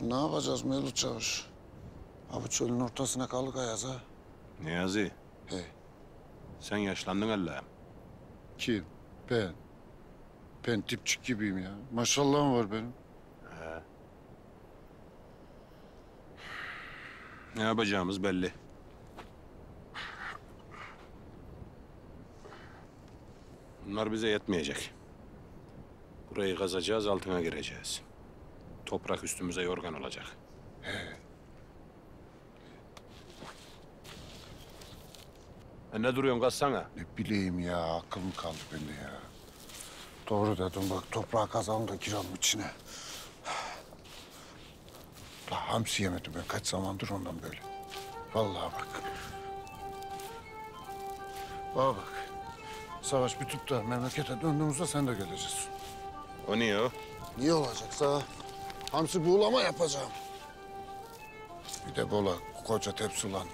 Ne yapacağız Mevlüt Çavuş? Ha bu çölün ortasına kaldık Ayaz ha. Niyazi. He. Sen yaşlandın Allah'ım. Kim? Ben. Ben tipçik gibiyim ya. Maşallahım var benim. He. Ne yapacağımız belli. Bunlar bize yetmeyecek. Burayı kazacağız, altına gireceğiz. Toprak üstümüze yorgan olacak. He. Ne duruyorsun, kazsana? Ne bileyim ya, aklım kaldı bende ya. Doğru dedim bak, toprağa kazalım da girelim içine. La hamsi yemedim ben kaç zamandır ondan böyle. Vallahi bak. Bana bak. Savaş bitip de memlekete döndüğümüzde sen de geleceksin. O niye o? Niye olacaksa? Hamsi buğulama yapacağım. Bir de böyle koca tepsi olan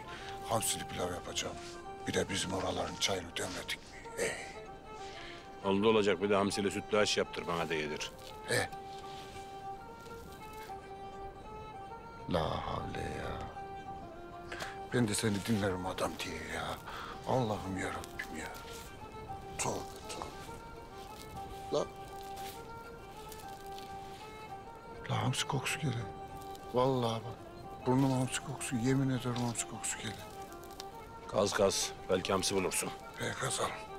hamsili pilav yapacağım. Bir de bizim oraların çayını demledik mi? Oldu olacak bir de hamsili sütlü aş yaptır bana da yedir. He. La havle ya. Ben de seni dinlerim adam diye ya. Allah'ım yarabbim ya. Tövbe tövbe. La. La hamsi kokusu geliyor. Vallahi bak. Burnum hamsi kokusu. Yemin ederim hamsi kokusu geliyor. Kaz kaz. Belki hamsi bulursun. Kazarım.